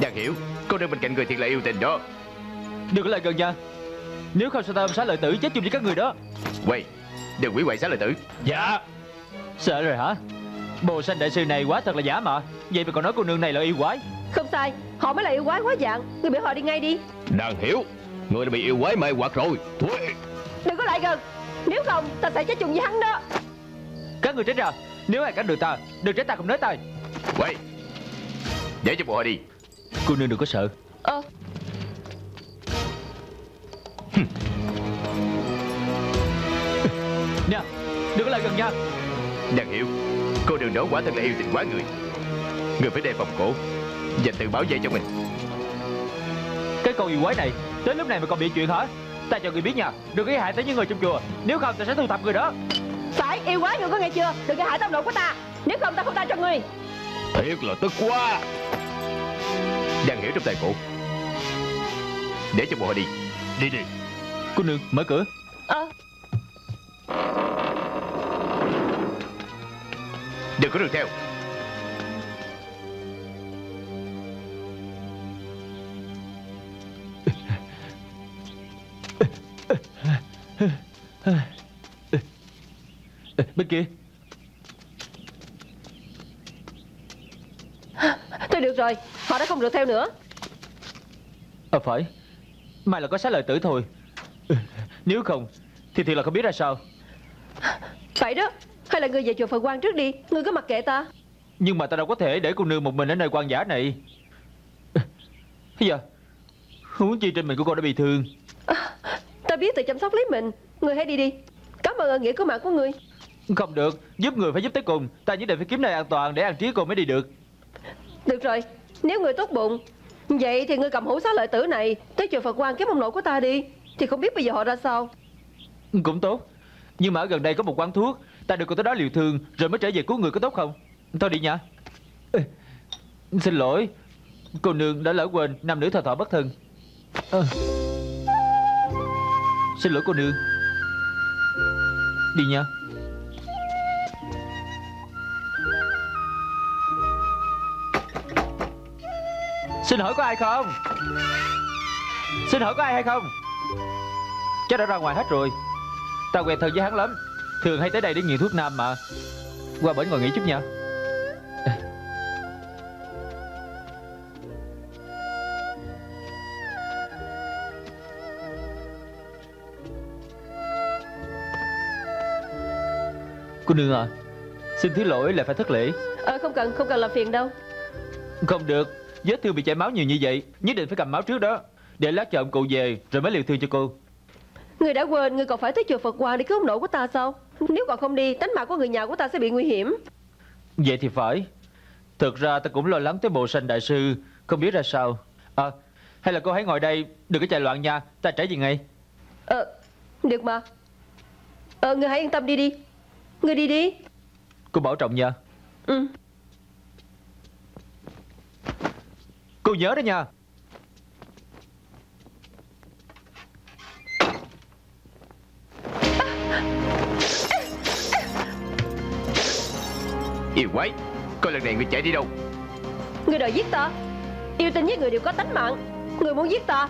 Giang hiểu, cô đơn bên cạnh người thiệt là yêu tình đó. Đừng có lại gần nha, nếu không sao ta ôm Xá Lợi Tử chết chung với các người đó. Quay, đừng hủy hoại Xá Lợi Tử. Dạ. Sợ rồi hả? Bồ Sanh đại sư này quá thật là giả mà. Vậy mà còn nói cô nương này là yêu quái. Không sai, họ mới là yêu quái quá dạng. Người bị họ đi ngay đi. Nàng hiểu, người đã bị yêu quái mê hoặc rồi. Thôi, đừng có lại gần, nếu không ta sẽ chết chung với hắn đó. Các người tránh ra, nếu ai cản được ta, đừng trách ta không nói tay. Quay, để cho bọn họ đi. Cô nương đừng có sợ. Nè, đừng có lại gần nha. Nàng hiểu, cô đường đó quả thật là yêu tình quá người. Người phải đề phòng cổ, dành tự bảo vệ cho mình. Cái con yêu quái này, tới lúc này mà còn bị chuyện hả? Ta cho người biết nha, đừng có hại tới những người trong chùa. Nếu không ta sẽ thu thập người đó. Phải, yêu quái, người có nghe chưa? Đừng có hại tâm độ của ta. Nếu không ta không tha cho người. Thiệt là tức quá. Nàng hiểu trong tay cổ, để cho bọn họ đi. Đi đi. Cô nương, mở cửa. Đừng có đường theo. Bên kia. Thôi được rồi, họ đã không được theo nữa. Phải, mày là có Xá Lợi Tử thôi. Nếu không thì thiệt là không biết ra sao. Phải đó, hay là ngươi về chùa Phật Quang trước đi, ngươi cứ mặc kệ ta. Nhưng mà ta đâu có thể để cô nương một mình ở nơi quan giả này. Bây giờ huống chi trên mình của cô đã bị thương. Ta biết tự chăm sóc lấy mình, ngươi hãy đi đi. Cảm ơn ơn nghĩa cứu mạng của ngươi. Không được, giúp người phải giúp tới cùng. Ta nhất định phải kiếm nơi an toàn để an trí cô mới đi được. Được rồi, nếu ngươi tốt bụng vậy thì ngươi cầm hũ Xá Lợi Tử này tới chùa Phật Quang kiếm ông nội của ta đi. Thì không biết bây giờ họ ra sao. Cũng tốt, nhưng mà ở gần đây có một quán thuốc, ta được cô tới đó liều thương rồi mới trở về cứu người, có tốt không? Thôi đi nha. Xin lỗi, cô nương đã lỡ quên nam nữ thọ thọ bất thân. Xin lỗi cô nương. Đi nha. Xin hỏi có ai không? Xin hỏi có ai hay không? Cháu đã ra ngoài hết rồi. Ta quen thân với hắn lắm, thường hay tới đây để nghiện thuốc nam mà. Qua bển ngồi nghỉ chút nha. Cô nương à, xin thứ lỗi là phải thất lễ. Không cần làm phiền đâu. Không được, vết thương bị chảy máu nhiều như vậy, nhất định phải cầm máu trước đó, để lát chờ ông cụ về rồi mới liều thương cho cô. Người đã quên, người còn phải tới chùa Phật Quang để cứu ông nội của ta sao? Nếu còn không đi, tánh mạng của người nhà của ta sẽ bị nguy hiểm. Vậy thì phải. Thực ra ta cũng lo lắng tới Bồ Sanh đại sư, không biết ra sao. Hay là cô hãy ngồi đây, đừng có chạy loạn nha, ta trả gì ngay. Được mà. Người hãy yên tâm đi đi. Người đi đi. Cô bảo trọng nha. Cô nhớ đó nha. Yêu quái, coi lần này người chạy đi đâu? Người đòi giết ta. Yêu tinh với người đều có tánh mạng. Người muốn giết ta,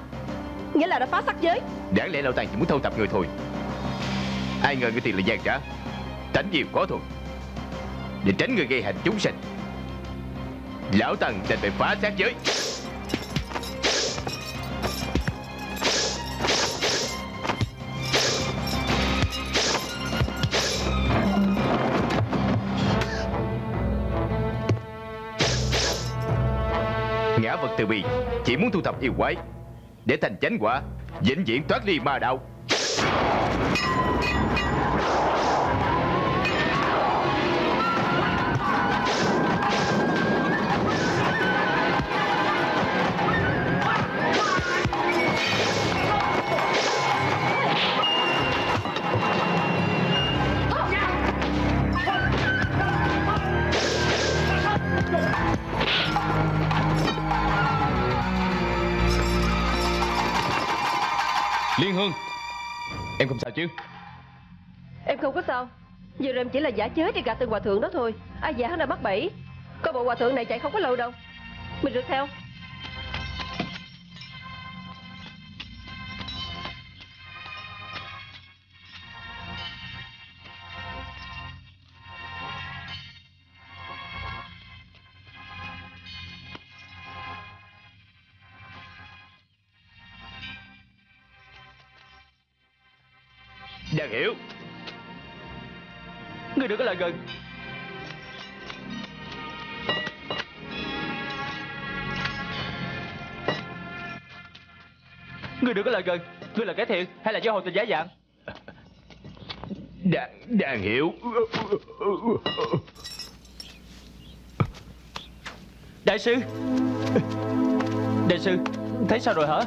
nghĩa là đã phá sắc giới. Đáng lẽ Lão Tàng chỉ muốn thâu tập người thôi. Ai ngờ người tiền là gian trả. Tránh nhiều có thôi. Để tránh người gây hại chúng sanh, Lão Tàng đành phải phá sát giới. Ngã vật từ bi chỉ muốn thu thập yêu quái để thành chánh quả, vĩnh viễn thoát ly ma đạo. Liên Hương, em không sao chứ? Em không có sao. Giờ em chỉ là giả chết để gạt tên hòa thượng đó thôi. Ai giả hắn đã mắc bẫy. Có bộ hòa thượng này chạy không có lâu đâu. Mình rượt theo. Đàn Hiểu, ngươi đừng có lại gần. Ngươi đừng có lại gần. Ngươi là kẻ thiện hay là do hồ tình giả dạng? Đàn Hiểu, đại sư, đại sư thấy sao rồi hả?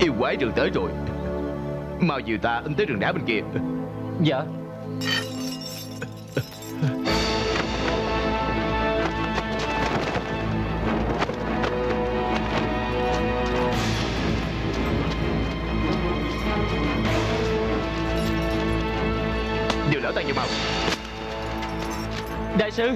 Yêu quái rừng tới rồi, mau dìu ta đến tới rừng đá bên kia. Dạ. Điều lỡ tay vô màu. Đại sư,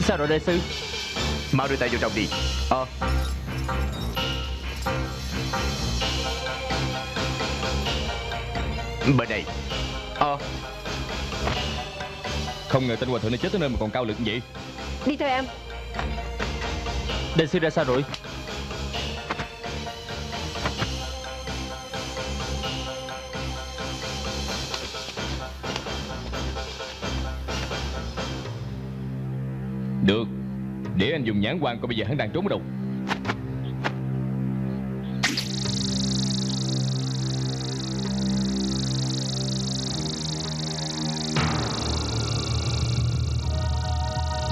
sao rồi đại sư? Mau đưa tay vô trong đi. Bên đây. Không ngờ tên hòa thượng này chết tới nơi mà còn cao lực như vậy. Đi theo em. Đại sư ra sao rồi? Được, để anh dùng nhãn quan coi bây giờ hắn đang trốn ở đâu.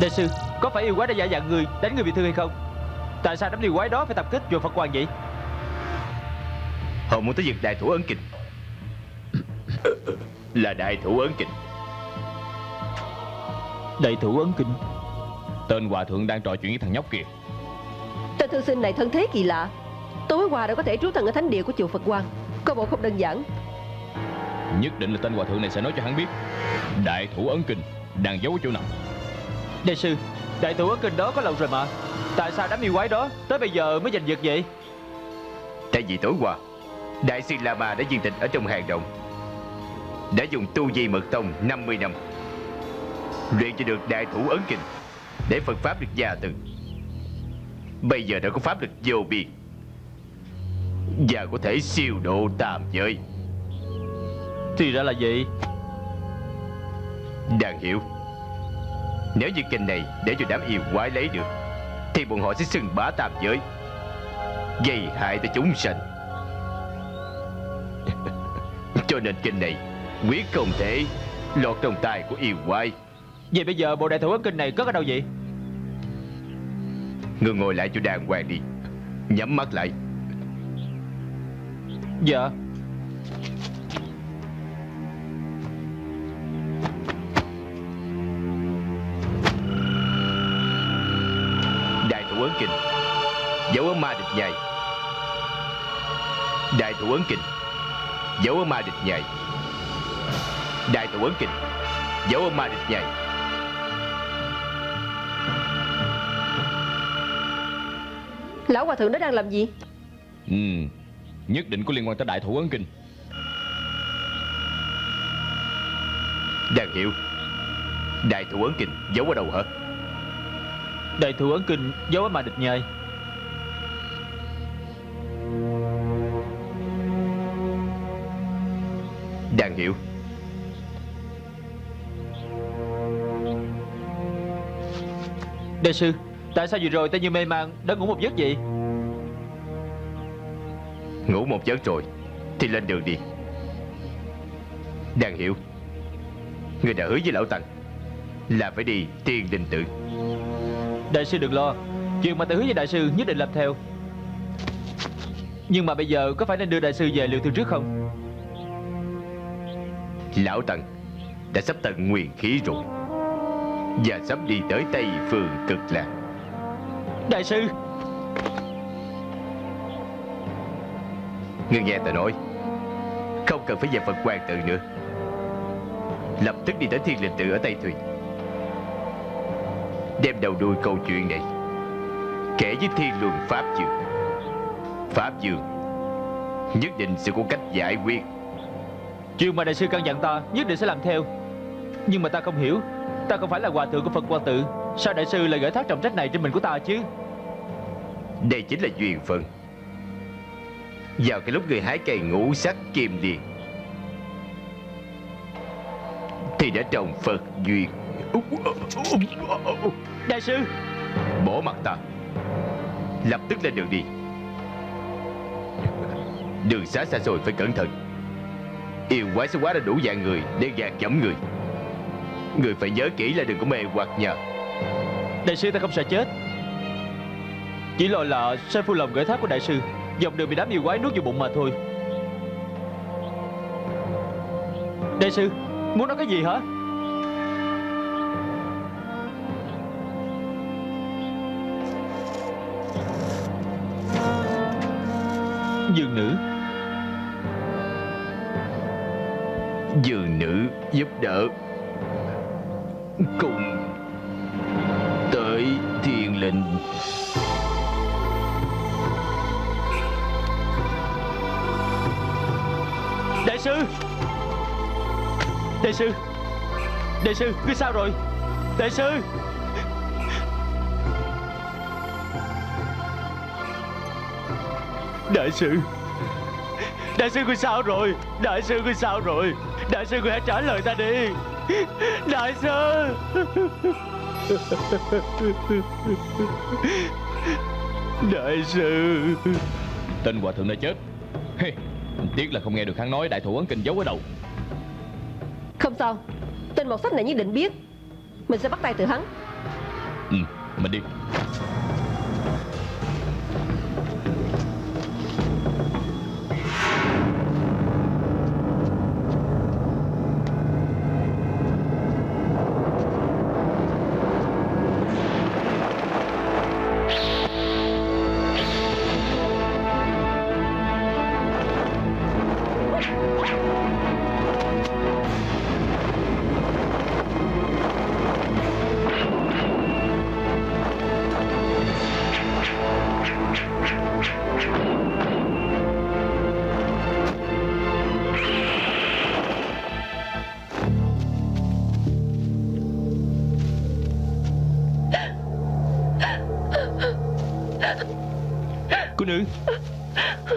Đại sư, có phải yêu quái đã giả dạng người đánh người bị thương hay không? Tại sao đám yêu quái đó phải tập kích chùa Phật Hoàng vậy? Họ muốn tới việc đại thủ ấn kình. Là đại thủ ấn kình. Đại thủ ấn kình. Tên hòa thượng đang trò chuyện với thằng nhóc kìa. Tên thư sinh này thân thế kỳ lạ. Tối qua đã có thể trú thần ở thánh địa của chùa Phật Quang. Có bộ không đơn giản. Nhất định là tên hòa thượng này sẽ nói cho hắn biết đại thủ ấn kình đang giấu ở chỗ nào. Đại sư, đại thủ ấn kình đó có lâu rồi mà. Tại sao đám yêu quái đó tới bây giờ mới giành giật vậy? Tại vì tối qua đại sư La Ma đã viên tịch ở trong hang động, đã dùng tu vi mật tông 50 năm luyện cho được đại thủ ấn kình, để Phật pháp được gia từ. Bây giờ đã có pháp lực vô biên và có thể siêu độ tam giới. Thì ra là vậy. Đàn Hiểu, nếu như kình này để cho đám yêu quái lấy được thì bọn họ sẽ xưng bá tam giới, gây hại tới chúng sanh. Cho nên kình này quyết không thể lọt trong tay của yêu quái. Vậy bây giờ bộ đại thủ ấn kình này cất ở đâu vậy? Ngươi ngồi lại cho đàng hoàng đi, nhắm mắt lại. Dạ. Đại thủ ấn kình giấu ở ma địch nhai. Đại thủ ấn kình giấu ở ma địch nhai. Đại thủ ấn kình giấu ở ma địch nhai. Lão hòa thượng đó đang làm gì? Nhất định có liên quan tới đại thủ ấn kinh. Đàn Hiểu, đại thủ ấn kinh giấu ở đâu hả? Đại thủ ấn kinh giấu ở ma địch nhai. Đàn Hiểu, đại sư, tại sao vừa rồi ta như mê man đã ngủ một giấc vậy? Ngủ một giấc rồi thì lên đường đi. Đàn Hiểu, người đã hứa với lão tăng là phải đi Thiên Đình Tự. Đại sư đừng lo, chuyện mà ta hứa với đại sư nhất định làm theo. Nhưng mà bây giờ có phải nên đưa đại sư về liệu thương trước không? Lão tăng đã sắp tận nguyên khí rồi và sắp đi tới Tây Phương Cực Lạc. Đại sư, ngươi nghe ta nói, không cần phải về Phật Quang Tự nữa. lập tức đi tới Thiên Linh Tự ở Tây Thủy, đem đầu đuôi câu chuyện này kể với Thiên Luân Pháp Dương. Pháp Dương nhất định sẽ có cách giải quyết. Chuyện mà đại sư căn dặn ta nhất định sẽ làm theo. Nhưng mà ta không hiểu, ta không phải là hòa thượng của Phật Hoa Tự, sao đại sư lại gửi thác trọng trách này trên mình của ta chứ? Đây chính là duyên phận. Vào cái lúc người hái cây ngũ sắc kim liền thì đã trồng Phật duyên. Đại sư, bỏ mặt ta, lập tức lên đường đi. Đường xá xa rồi phải cẩn thận. Yêu quái sẽ quá đã đủ dạng người để gạt dẫm người. Người phải nhớ kỹ là đừng có mê hoặc nhờ. Đại sư, ta không sợ chết, chỉ lo là sẽ phụ lòng gửi thác của đại sư, dọc đường bị đám yêu quái nuốt vô bụng mà thôi. Đại sư muốn nói cái gì hả? Dương nữ, dương nữ giúp đỡ cùng tới Thiên Linh. Đại sư, đại sư, đại sư, ngươi sao rồi? Đại sư, đại sư, đại sư, ngươi sao rồi? Đại sư, ngươi sao rồi? Đại sư, ngươi hãy trả lời ta đi. Đại sư, đại sư. Tên hòa thượng đã chết. Hey, tiếc là không nghe được hắn nói đại thủ ấn kinh giấu ở đầu. Không sao, tên một sách này nhất định biết. Mình sẽ bắt tay từ hắn. Ừ, mình đi.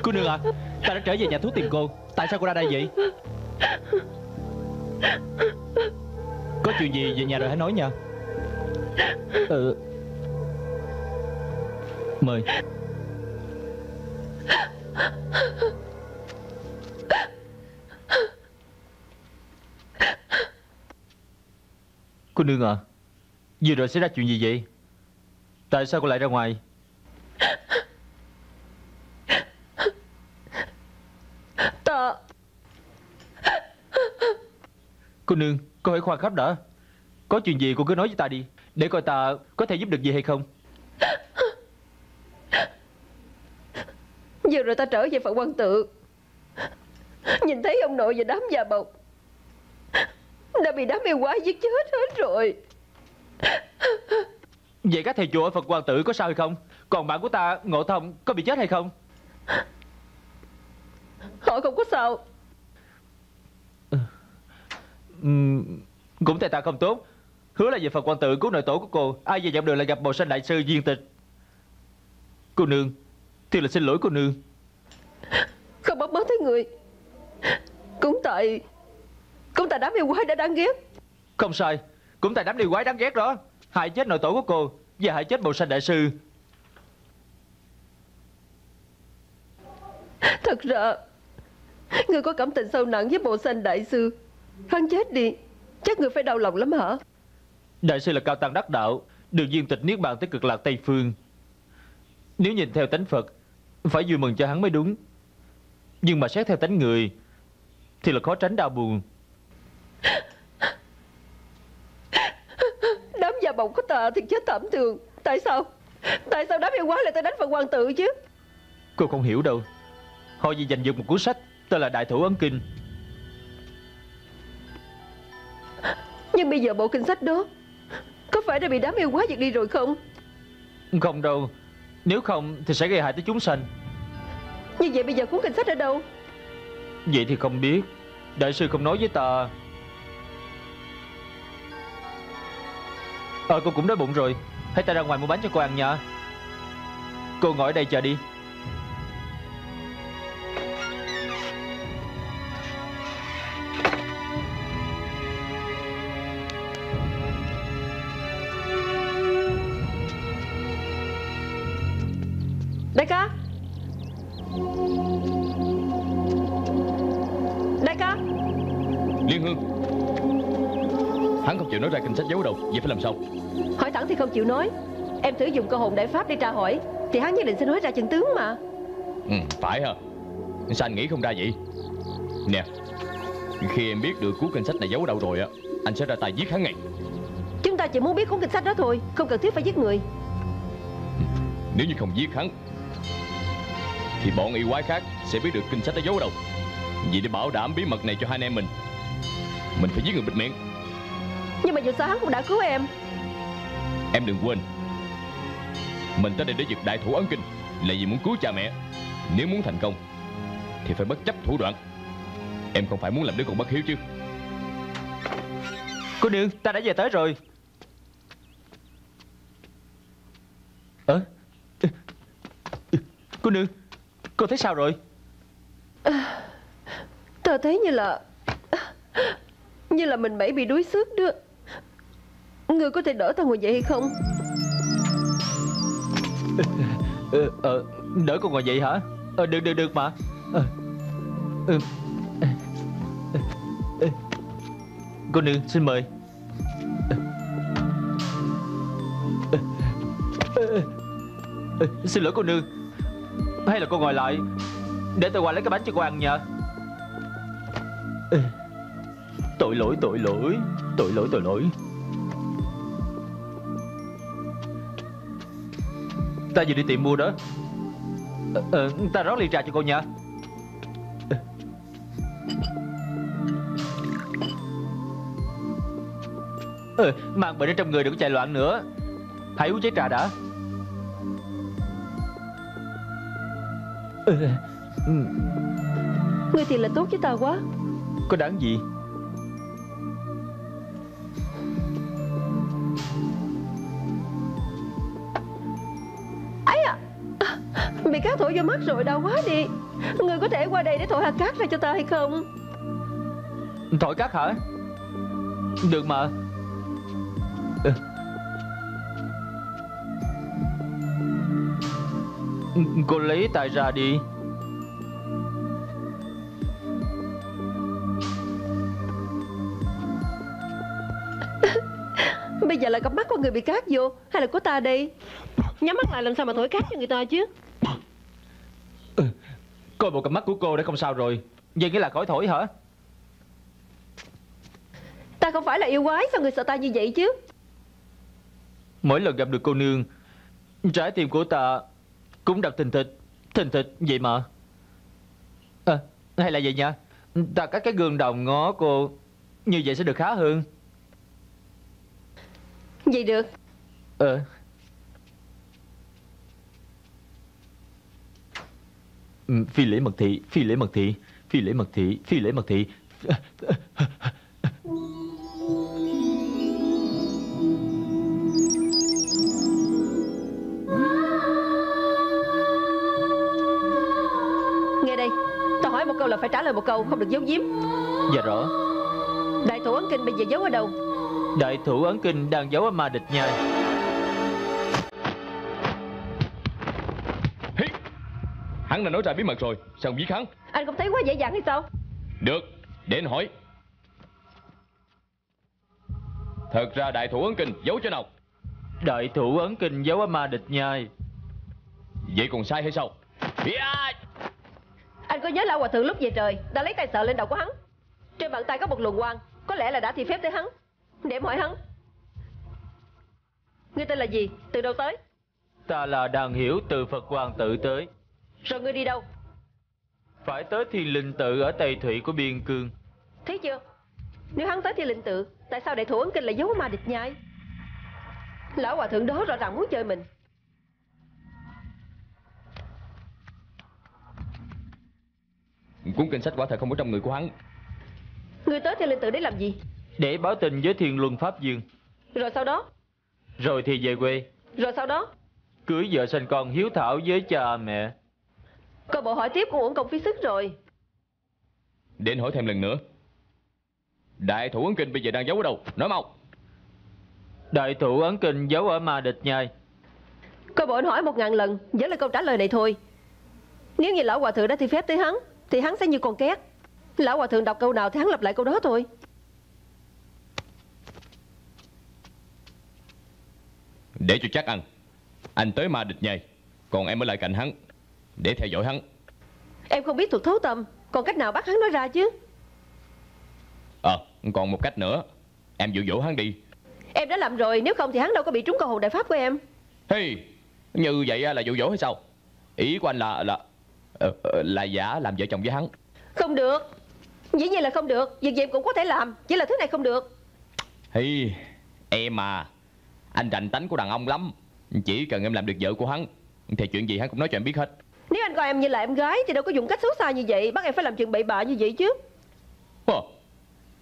Cô nương à, ta đã trở về nhà thuốc tìm cô. Tại sao cô ra đây vậy? Có chuyện gì về nhà rồi hãy nói nha. Mời. Cô nương à, vừa rồi xảy ra chuyện gì vậy? Tại sao cô lại ra ngoài? Cô nương, cô hãy khoan khắp đã. Có chuyện gì cô cứ nói với ta đi, để coi ta có thể giúp được gì hay không. Vừa rồi ta trở về Phật Quang Tự, nhìn thấy ông nội và đám già bọc đã bị đám yêu quái giết chết hết rồi. Vậy các thầy chùa ở Phật Quang Tự có sao hay không? Còn bạn của ta Ngộ Thông có bị chết hay không? Họ không có sao. Cũng tại ta không tốt. Hứa là về Phật Quang Tự cứu nội tổ của cô, ai về dọc đường lại gặp Bồ Sanh đại sư viên tịch. Cô nương, thì là xin lỗi cô nương. Không bắt bớ tới người, cũng tại đám yêu quái đã đáng ghét. Không sai, cũng tại đám yêu quái đáng ghét đó hại chết nội tổ của cô và hại chết Bồ Sanh đại sư. Thật ra người có cảm tình sâu nặng với Bồ Sanh đại sư. Hắn chết đi, chắc người phải đau lòng lắm hả? Đại sư là cao tăng đắc đạo, được viên tịch niết bàn tới cực lạc Tây Phương. Nếu nhìn theo tánh Phật, phải vui mừng cho hắn mới đúng. Nhưng mà xét theo tánh người, thì là khó tránh đau buồn. Đám già bọc của ta thì chết thảm thường. Tại sao đám yêu quái lại tới đánh Phật Quang Tự chứ? Cô không hiểu đâu. Họ vì giành giật một cuốn sách tên là Đại Thủ Ấn Kinh. Nhưng bây giờ bộ kinh sách đó có phải đã bị đám yêu quá giật đi rồi không? Không đâu. Nếu không thì sẽ gây hại tới chúng sanh. Như vậy bây giờ cuốn kinh sách ở đâu? Vậy thì không biết. Đại sư không nói với ta. Cô cũng đói bụng rồi. Hãy ta ra ngoài mua bánh cho cô ăn nha. Cô ngồi ở đây chờ đi. Nói ra kinh sách giấu đâu, vậy phải làm sao? Hỏi thẳng thì không chịu nói. Em thử dùng cơ hồn đại pháp để tra hỏi thì hắn nhất định sẽ nói ra chân tướng mà. Ừ, phải hả? Sao anh nghĩ không ra vậy? Nè, khi em biết được cuốn kinh sách này giấu đâu rồi á, anh sẽ ra tay giết hắn ngay. Chúng ta chỉ muốn biết cuốn kinh sách đó thôi, không cần thiết phải giết người. Nếu như không giết hắn thì bọn yêu quái khác sẽ biết được kinh sách đó giấu đâu. Vì để bảo đảm bí mật này cho hai anh em mình phải giết người bịt miệng. Nhưng mà dù sao hắn cũng đã cứu em. Em đừng quên, mình tới đây để giật đại thủ ấn kinh là vì muốn cứu cha mẹ. Nếu muốn thành công thì phải bất chấp thủ đoạn. Em không phải muốn làm đứa con bất hiếu chứ. Cô nương, ta đã về tới rồi. Cô nương, cô thấy sao rồi? Ta thấy như là mình bẫy bị đuối sức đó. Người có thể đỡ ta ngồi dậy hay không? Đỡ con ngồi dậy hả? Được mà. Cô nương xin mời. Xin lỗi cô nương. Hay là cô ngồi lại để tôi qua lấy cái bánh cho cô ăn nhờ. Tội lỗi. Ta vừa đi tìm mua đó. Ta rót ly trà cho cô nha. Mang bệnh ở trong người đừng có chạy loạn nữa. Hãy uống chén trà đã. Ngươi thì là tốt với ta quá. Có đáng gì. Bị cá thổi vô mắt rồi, đau quá đi. Người có thể qua đây để thổi hạt cát ra cho ta hay không? Thổi cát hả? Được mà. Cô lấy tay ra đi. Bây giờ là cặp mắt của người bị cát vô hay là của ta đây? Nhắm mắt lại làm sao mà thổi cát cho người ta chứ. Coi bộ cặp mắt của cô đã không sao rồi. Vậy nghĩa là khỏi thổi hả? Ta không phải là yêu quái, sao người sợ ta như vậy chứ? Mỗi lần gặp được cô nương, trái tim của ta cũng đập thình thịch vậy mà. Hay là vậy nha. Ta cắt cái gương đồng ngó cô. Như vậy sẽ được khá hơn. Vậy được. Phi lễ mật thị. Nghe đây, tao hỏi một câu là phải trả lời một câu, không được giấu giếm. Dạ rõ. Đại thủ ấn kinh bây giờ giấu ở đâu? Đại thủ ấn kinh đang giấu ở ma địch nhai. Hắn đã nói ra bí mật rồi, sao không giết hắn? Anh không thấy quá dễ dàng hay sao? Được, để anh hỏi. Thật ra đại thủ ấn kinh giấu chỗ nào? Đại thủ ấn kinh giấu ở ma địch nhai. Vậy còn sai hay sao? Anh có nhớ lão hòa thượng lúc về trời đã lấy tay sợ lên đầu của hắn? Trên bàn tay có một luồng quang, có lẽ là đã thi phép tới hắn. Để em hỏi hắn. Ngươi tên là gì? Từ đâu tới? Ta là Đàn Hiểu, từ Phật Hoàng tự tới. Rồi ngươi đi đâu? Phải tới Thiên Linh Tự ở Tây Thủy của Biên Cương. Thấy chưa? Nếu hắn tới Thiên Linh Tự, tại sao đại thủ Ấn Kinh lại giấu ma địch nhai? Lão hòa thượng đó rõ ràng muốn chơi mình. Cuốn kinh sách quả thật không có trong người của hắn. Người tới Thiên Linh Tự để làm gì? Để báo tình với Thiên Luân Pháp Dương. Rồi sau đó? Rồi thì về quê. Rồi sau đó? Cưới vợ sinh con, hiếu thảo với cha mẹ. Coi bộ hỏi tiếp cũng uổng công phí sức rồi. Để anh hỏi thêm lần nữa, đại thủ Ấn Kinh bây giờ đang giấu ở đâu? Nói mau. Đại thủ Ấn Kinh giấu ở ma địch nhai. Coi bộ anh hỏi 1000 lần vẫn là câu trả lời này thôi. Nếu như lão hòa thượng đã thi phép tới hắn thì hắn sẽ như con két. Lão hòa thượng đọc câu nào thì hắn lặp lại câu đó thôi. Để cho chắc ăn, anh tới ma địch nhai, còn em ở lại cạnh hắn để theo dõi hắn. Em không biết thuật thấu tâm, còn cách nào bắt hắn nói ra chứ? Còn một cách nữa, em dụ dỗ hắn đi. Em đã làm rồi, nếu không thì hắn đâu có bị trúng câu hồn đại pháp của em. Hey, như vậy là dụ dỗ hay sao? Ý của anh là giả làm vợ chồng với hắn. Không được. Dĩ nhiên là không được. Việc gì em cũng có thể làm, chỉ là thứ này không được. Hey, em à, anh rành tánh của đàn ông lắm. Chỉ cần em làm được vợ của hắn thì chuyện gì hắn cũng nói cho em biết hết. Nếu anh coi em như là em gái thì đâu có dùng cách xấu xa như vậy, bắt em phải làm chuyện bậy bạ như vậy chứ.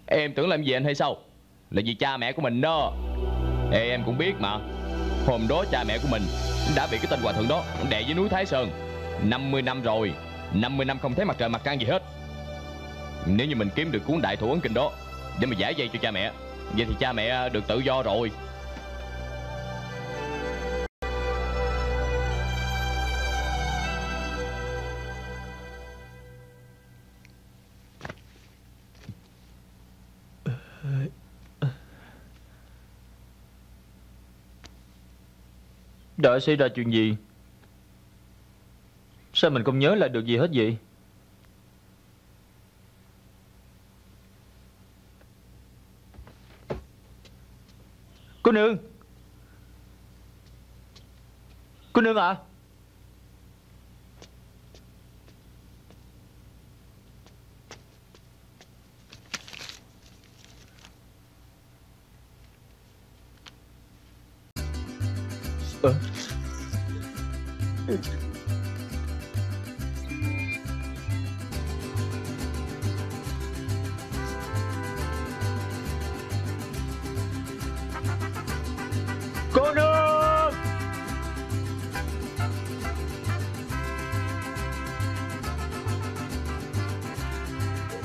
Em tưởng làm gì anh hay sao? Là vì cha mẹ của mình đó. Ê, em cũng biết mà, hôm đó cha mẹ của mình đã bị cái tên hòa thượng đó đè dưới núi Thái Sơn 50 năm rồi. 50 năm không thấy mặt trời mặt trăng gì hết. Nếu như mình kiếm được cuốn đại thủ Ấn Kinh đó để mà giải vây cho cha mẹ, vậy thì cha mẹ được tự do rồi. Đã xảy ra chuyện gì? Sao mình không nhớ lại được gì hết vậy? Cô nương! Cô nương ạ! Cô nương!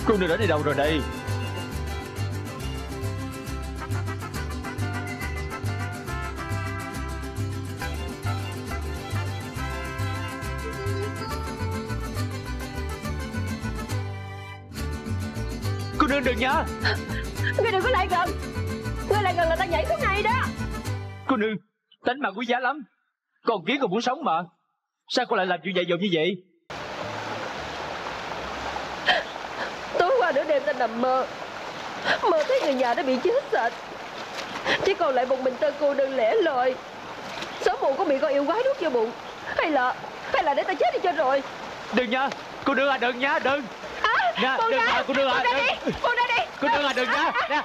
Cô nương đã đi đâu rồi đây? Đừng nhá. Ngươi đừng có lại gần. Ngươi lại gần là ta nhảy xuống này đó. Cô nương, tánh mạng quý giá lắm. Con kiến còn muốn sống mà. Sao cô lại làm chuyện dại dột như vậy? Tối qua nửa đêm ta nằm mơ, mơ thấy người nhà đã bị chết sạch, chỉ còn lại một mình ta cô đơn lẻ loi. Sớm muộn có bị con yêu quái nuốt vô bụng. Hay là để ta chết đi cho rồi. Đừng nha. Cô nương à, đừng nha, đừng. Nè, đừng ra, cô đưa à, đừng. Cô đưa đi. Cô đưa à, đừng ra. Nè.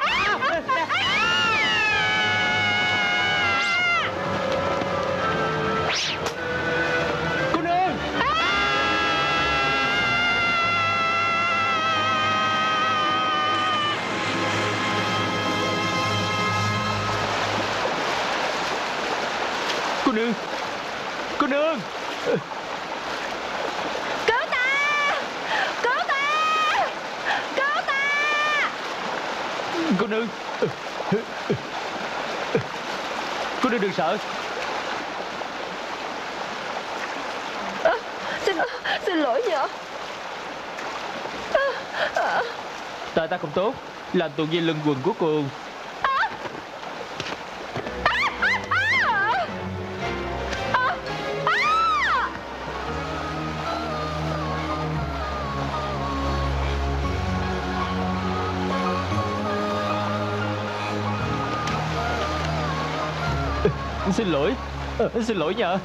Cô nương. Cô nương. Cô nương. Cô nương. Cô nương đừng sợ. Xin lỗi nhở. Tại ta không tốt, làm tù viên lưng quần của cô. Xin lỗi, xin lỗi nhờ.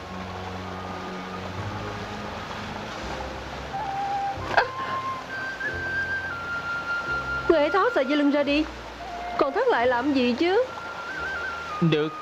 Người hãy tháo sợi dây lưng ra đi. Còn thất lại làm gì chứ? Được.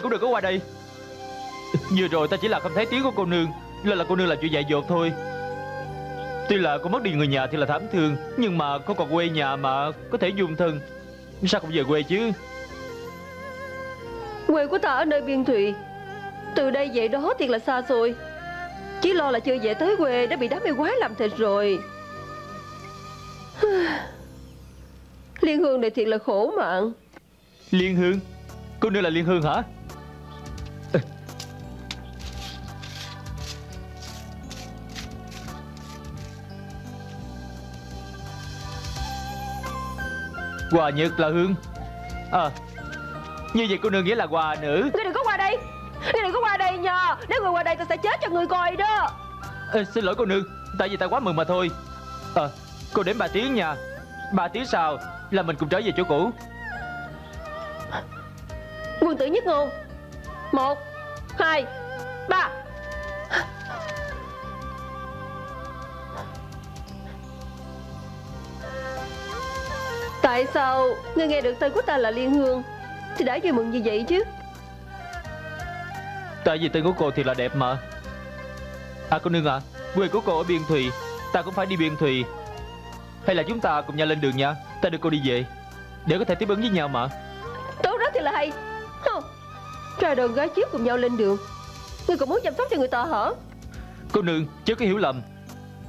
Cũng đừng có qua đây. Vừa rồi ta chỉ là không thấy tiếng của cô nương, là cô nương làm chuyện dại dột thôi. Tuy là cô mất đi người nhà thì là thảm thương, nhưng mà cô còn quê nhà mà, có thể dung thân. Sao không về quê chứ? Quê của ta ở nơi biên thùy, từ đây về đó thiệt là xa xôi. Chỉ lo là chưa về tới quê đã bị đám mê quái làm thịt rồi. Liên Hương này thiệt là khổ mạng. Liên Hương? Cô nương là Liên Hương hả? Hòa Nhật là Hương à? Như vậy cô nương nghĩa là Hòa nữ. Ngươi đừng có qua đây, ngươi đừng có qua đây nha. Nếu người qua đây tôi sẽ chết cho người coi đó. Xin lỗi cô nương, tại vì ta quá mừng mà thôi. Cô đến 3 tiếng nha. 3 tiếng sau là mình cùng trở về chỗ cũ. Quân tử nhất ngôn. 1, 2, 3. Tại sao ngươi nghe được tên của ta là Liên Hương thì đã vui mừng như vậy chứ? Tại vì tên của cô thì là đẹp mà. À cô nương ạ, quê của cô ở Biên Thùy, ta cũng phải đi Biên Thùy. Hay là chúng ta cùng nhau lên đường nha, ta đưa cô đi về để có thể tiếp ứng với nhau mà. Tốt đó thì là hay. Trai đàn gái chiếc cùng nhau lên đường, ngươi còn muốn chăm sóc cho người ta hả? Cô nương chớ có hiểu lầm,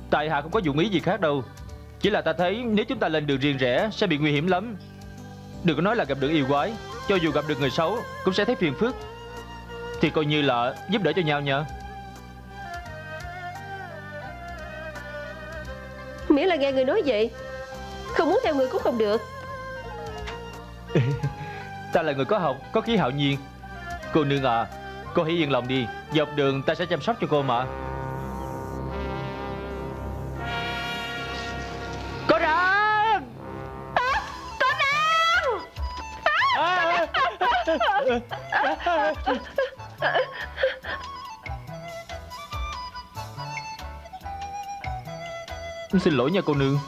tại hạ không có dụng ý gì khác đâu. Chỉ là ta thấy nếu chúng ta lên đường riêng rẽ sẽ bị nguy hiểm lắm. Đừng có nói là gặp được yêu quái, cho dù gặp được người xấu cũng sẽ thấy phiền phức. Thì coi như là giúp đỡ cho nhau nha. Miễn là nghe người nói vậy, không muốn theo người cũng không được. Ta là người có học, có khí hạo nhiên. Cô nương à, cô hãy yên lòng đi, dọc đường ta sẽ chăm sóc cho cô mà. Cô Răng! Cô Răng! Xin lỗi nha cô nương.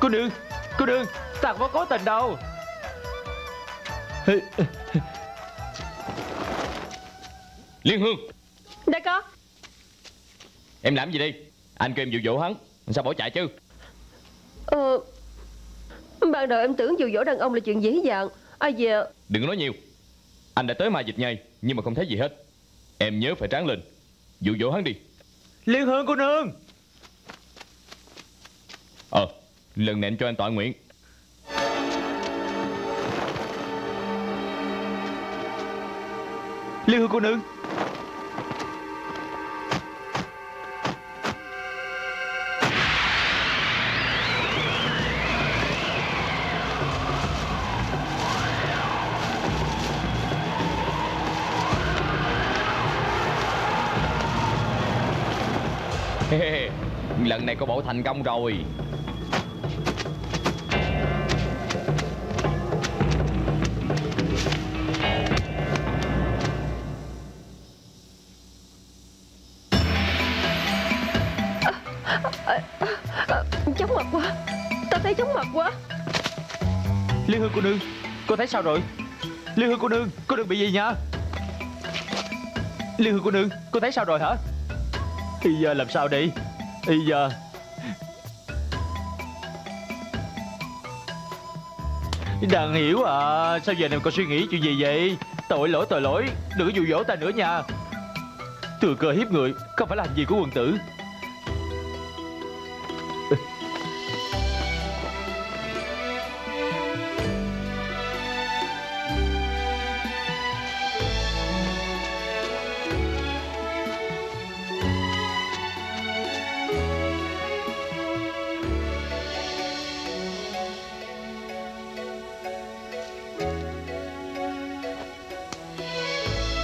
Cô nương! Cô nương! Ta không có cố tình đâu. Liên Hương! Đại ca! Em làm gì đi? Anh kêu em dụ dỗ hắn, sao bỏ chạy chứ? Ban đầu em tưởng dụ dỗ đàn ông là chuyện dễ dàng. Ai dè... Đừng có nói nhiều. Anh đã tới mai dịch nhây, nhưng mà không thấy gì hết. Em nhớ phải tráng lên, dụ dỗ hắn đi. Liên Hương cô nương! Lần này em cho anh tọa nguyện. Liên Hương cô nương! Lần này cô bộ thành công rồi. Chóng mặt quá, ta thấy chóng mặt quá. Liên Hương cô nương, cô thấy sao rồi? Liên Hương cô nương, cô đừng bị gì nha. Liên Hương cô nương, cô thấy sao rồi hả? Bây giờ làm sao đi? Bây giờ đàn hiểu à, sao giờ này còn suy nghĩ chuyện gì vậy? Tội lỗi, đừng có dụ dỗ ta nữa nha. Thừa cơ hiếp người không phải là hành vi của quân tử.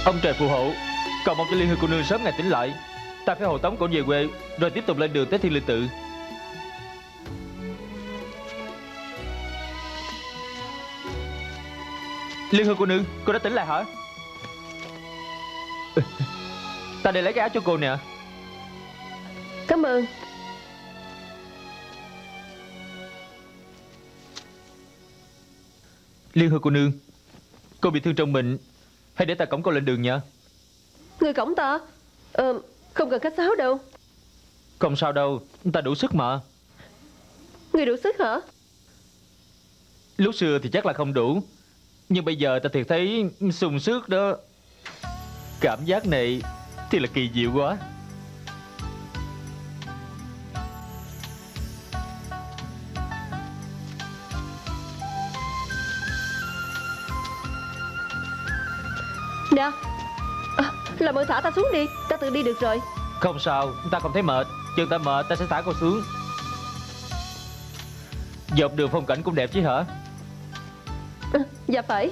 Ông trời phù hộ, cầu mong cho Liên Hương cô nương sớm ngày tỉnh lại. Ta phải hộ tống cổ về quê, rồi tiếp tục lên đường tới Thiên Linh Tự. Liên Hương cô nương, cô đã tỉnh lại hả? Ta để lấy cái áo cho cô nè. Cảm ơn. Liên Hương cô nương, cô bị thương trong mình, hãy để ta cõng cô lên đường nha. Người cõng ta? Không cần khách sáo đâu. Không sao đâu, ta đủ sức mà. Người đủ sức hả? Lúc xưa thì chắc là không đủ, nhưng bây giờ ta thiệt thấy sung sướng đó. Cảm giác này thì là kỳ diệu quá. Nè, làm ơn thả ta xuống đi, ta tự đi được rồi. Không sao, ta không thấy mệt. Chừng ta mệt, ta sẽ thả cô xuống. Dọc đường phong cảnh cũng đẹp chứ hả? Dạ phải.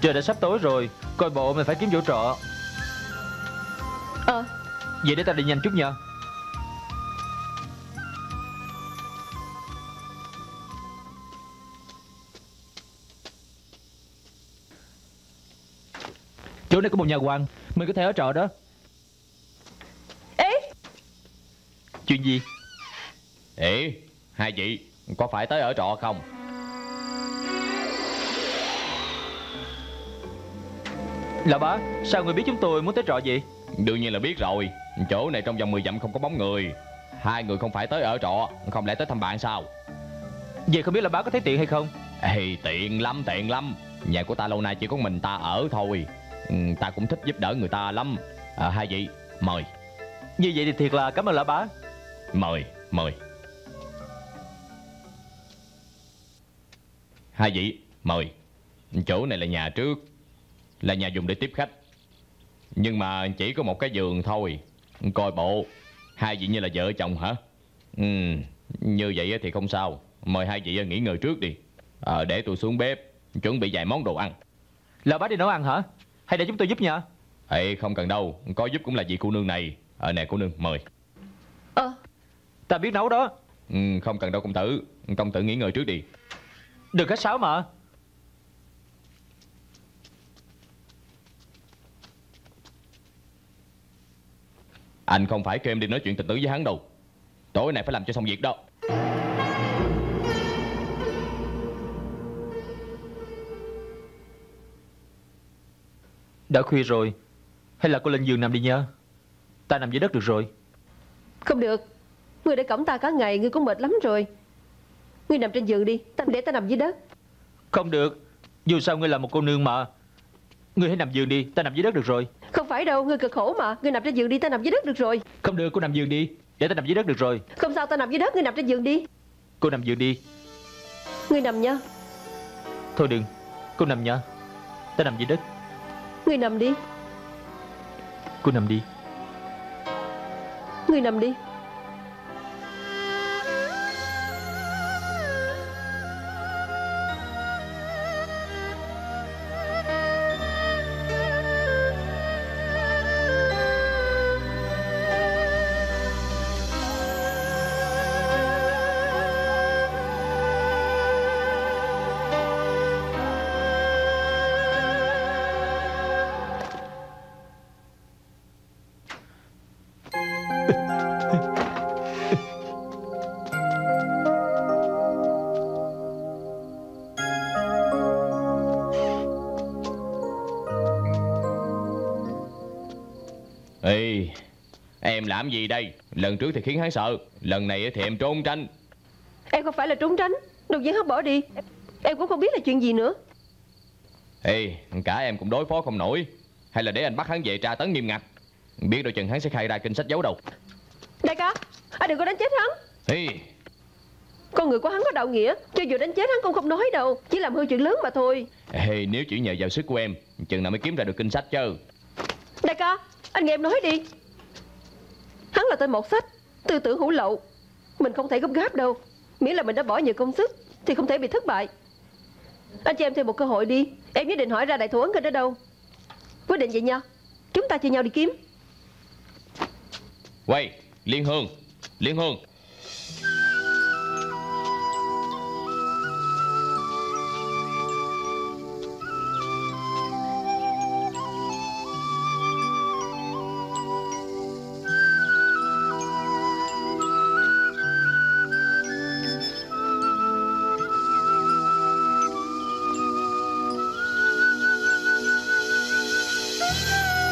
Trời đã sắp tối rồi, coi bộ mình phải kiếm chỗ trọ. Vậy để ta đi nhanh chút nha. Chỗ này có một nhà quan, mình có thể ở trọ đó. Ê, chuyện gì? Ê, hai chị có phải tới ở trọ không? Lão bá, sao người biết chúng tôi muốn tới trọ vậy? Đương nhiên là biết rồi, chỗ này trong vòng 10 dặm không có bóng người. Hai người không phải tới ở trọ, không lẽ tới thăm bạn sao? Vậy không biết lão bá có thấy tiện hay không? Ê, tiện lắm, tiện lắm. Nhà của ta lâu nay chỉ có mình ta ở thôi. Ta cũng thích giúp đỡ người ta lắm. Hai vị, mời. Như vậy thì thiệt là cảm ơn lão bá. Mời, mời. Hai vị, mời. Chỗ này là nhà trước, là nhà dùng để tiếp khách, nhưng mà chỉ có một cái giường thôi. Coi bộ hai vị như là vợ chồng hả? Như vậy thì không sao. Mời hai vị nghỉ ngơi trước đi. Để tôi xuống bếp chuẩn bị vài món đồ ăn. Lão bá đi nấu ăn hả? Hay để chúng tôi giúp nha. Ê, không cần đâu, có giúp cũng là vị cô nương này. Nè cô nương, mời. Ta biết nấu đó. Không cần đâu công tử, công tử nghỉ ngơi trước đi. Đừng khách sáo mà. Anh không phải kêu em đi nói chuyện tình tứ với hắn đâu. Tối nay phải làm cho xong việc đó. Đã khuya rồi, hay là cô lên giường nằm đi nha. Ta nằm dưới đất được rồi. Không được, ngươi đã cõng ta cả ngày, ngươi cũng mệt lắm rồi. Ngươi nằm trên giường đi, để ta nằm dưới đất. Không được, dù sao ngươi là một cô nương mà. Ngươi hãy nằm giường đi, ta nằm dưới đất được rồi. Không phải đâu, ngươi cực khổ mà. Ngươi nằm trên giường đi, ta nằm dưới đất được rồi. Không được, cô nằm giường đi, để ta nằm dưới đất được rồi. Không sao, ta nằm dưới đất, ngươi nằm trên giường đi. Cô nằm giường đi. Ngươi nằm nha. Thôi đừng, cô nằm nha. Ta nằm dưới đất. Ngươi nằm đi. Cô nằm đi. Ngươi nằm đi. Em làm gì đây? Lần trước thì khiến hắn sợ, lần này thì em trốn tránh. Em không phải là trốn tránh, đột nhiên hắn bỏ đi, em cũng không biết là chuyện gì nữa. Ê, cả em cũng đối phó không nổi. Hay là để anh bắt hắn về tra tấn nghiêm ngặt, biết đâu chừng hắn sẽ khai ra kinh sách giấu đầu. Đại ca, anh đừng có đánh chết hắn. Ê, con người của hắn có đạo nghĩa, cho dù đánh chết hắn cũng không nói đâu, chỉ làm hư chuyện lớn mà thôi. Ê, nếu chỉ nhờ vào sức của em, chừng nào mới kiếm ra được kinh sách chứ. Đại ca, anh nghe em nói đi. Hắn là tên một sách, tư tưởng hủ lậu. Mình không thể gấp gáp đâu, miễn là mình đã bỏ nhiều công sức thì không thể bị thất bại. Anh cho em thêm một cơ hội đi. Em nhất định hỏi ra đại thủ Ấn Kinh ở đâu. Quyết định vậy nha, chúng ta chia nhau đi kiếm. Quay, Liên Hương, Liên Hương.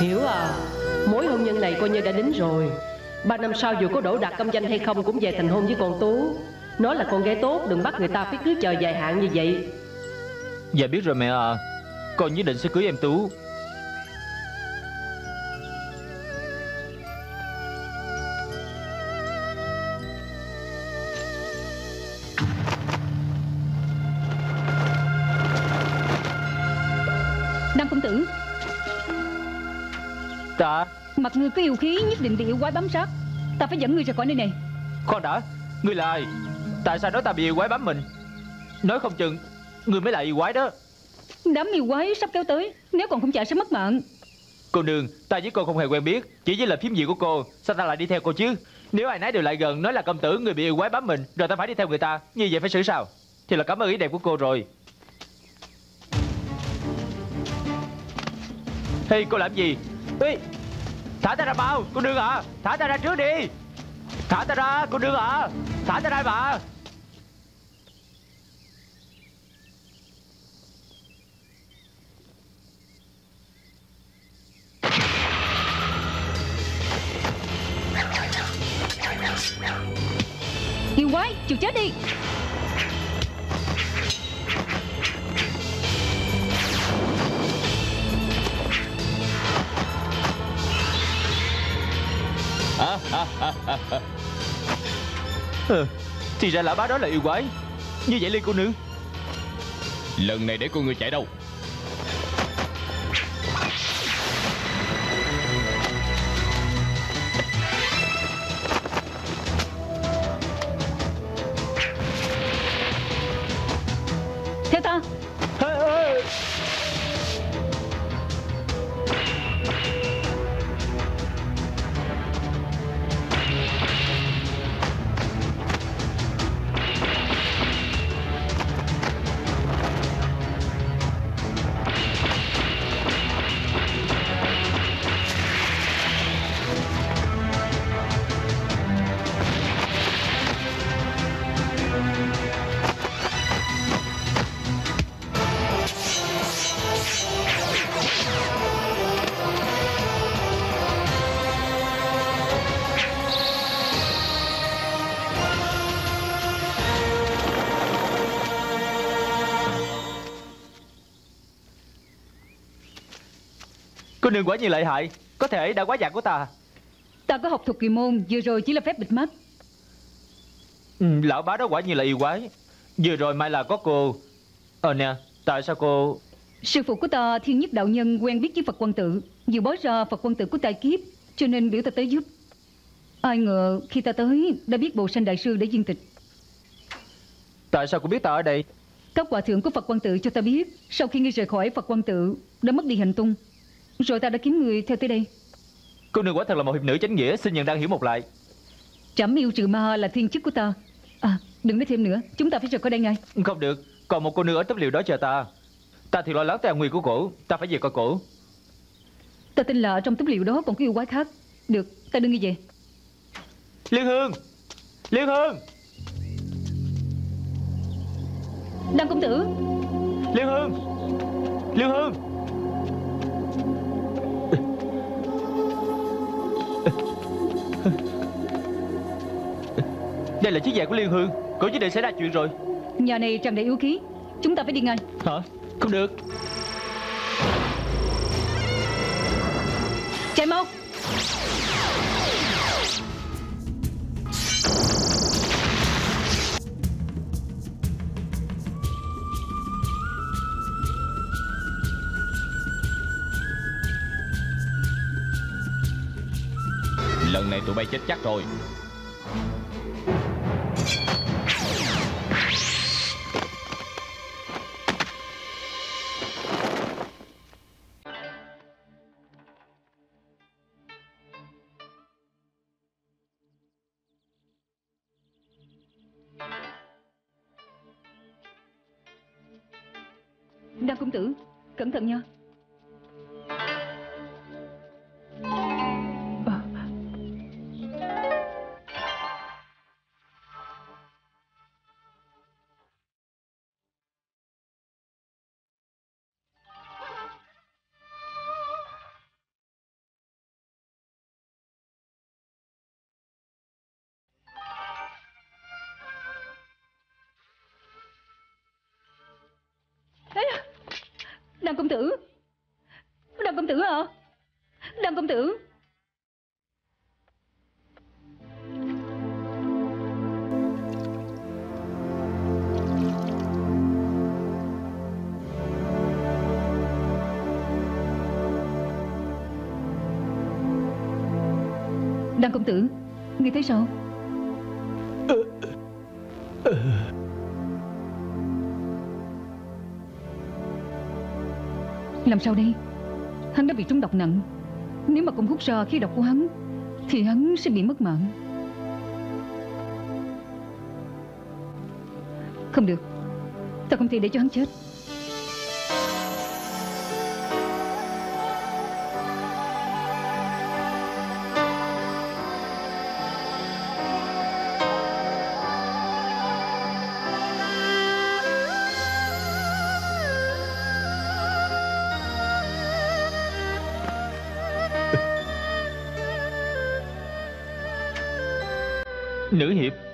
Hiểu à, mối hôn nhân này coi như đã đến rồi. 3 năm sau dù có đổ đạt công danh hay không cũng về thành hôn với con Tú. Nó là con gái tốt, đừng bắt người ta phải cưới chờ dài hạn như vậy. Dạ biết rồi mẹ à, con nhất định sẽ cưới em Tú. Nam công tử. Dạ. Mặt ngươi có yêu khí, nhất định bị yêu quái bám sát. Ta phải dẫn ngươi ra khỏi nơi này. Khoan đã, ngươi là ai? Tại sao nói ta bị yêu quái bám mình? Nói không chừng ngươi mới là yêu quái đó. Đám yêu quái sắp kéo tới, nếu còn không chạy sẽ mất mạng. Cô nương, ta với cô không hề quen biết, chỉ với lời phím gì của cô, sao ta lại đi theo cô chứ? Nếu ai nấy đều lại gần nói là công tử người bị yêu quái bám mình, rồi ta phải đi theo người ta, như vậy phải xử sao? Thì là cảm ơn ý đẹp của cô rồi. Hey, cô làm gì? Ê, thả ta ra bao, cô nương à, thả ta ra trước đi. Thả ta ra, cô nương à, thả ta ra mà. Yêu quái, chịu chết đi. Thì ra lão bá đó là yêu quái. Như vậy Liên cô nương, lần này để cô người chạy đâu. Theo ta. Cô nương quả nhiên lợi hại, có thể đã quá dạng của ta. Ta có học thuật kỳ môn, vừa rồi chỉ là phép bịt mắt. Lão bá đó quả nhiên là yêu quái. Vừa rồi may là có cô. Nè, tại sao cô... Sư phụ của ta Thiên Nhất đạo nhân quen biết với Phật Quân Tử, vừa bói ra Phật Quân Tử của tai kiếp, cho nên biểu ta tới giúp. Ai ngờ khi ta tới đã biết Bồ Sanh đại sư đã viên tịch. Tại sao cô biết ta ở đây? Các hòa thượng của Phật Quân Tử cho ta biết, sau khi ngươi rời khỏi Phật Quân Tử đã mất đi hành tung. Rồi ta đã kiếm người theo tới đây. Cô nương quả thật là một hiệp nữ chánh nghĩa, xin nhận đang hiểu một lại. Trảm yêu trừ ma là thiên chức của ta. À, đừng nói thêm nữa, chúng ta phải rời khỏi đây ngay. Không được, còn một cô nương ở túp liều đó chờ ta. Ta thì lo lắng tới an nguy của cổ, ta phải về coi cổ. Ta tin là trong túp liều đó còn có yêu quái khác. Được, ta đưa ngươi về. Liên Hương, Liên Hương. Nam công tử. Liên Hương, Liên Hương. Đây là chiếc giày của Liên Hương, cổ nhất định xảy ra chuyện rồi. Nhà này tràn đầy yêu khí, chúng ta phải đi ngay. Hả? Không được. Chạy mau. Lần này tụi bay chết chắc rồi. Đàm công tử, cẩn thận nha. Đàm công tử, Đàm công tử à, Đàm công tử. Đàm công tử, ngươi thấy sao? Làm sao đây? Hắn đã bị trúng độc nặng. Nếu mà không hút ra khí độc của hắn thì hắn sẽ bị mất mạng. Không được, ta không thể để cho hắn chết. Nữ hiệp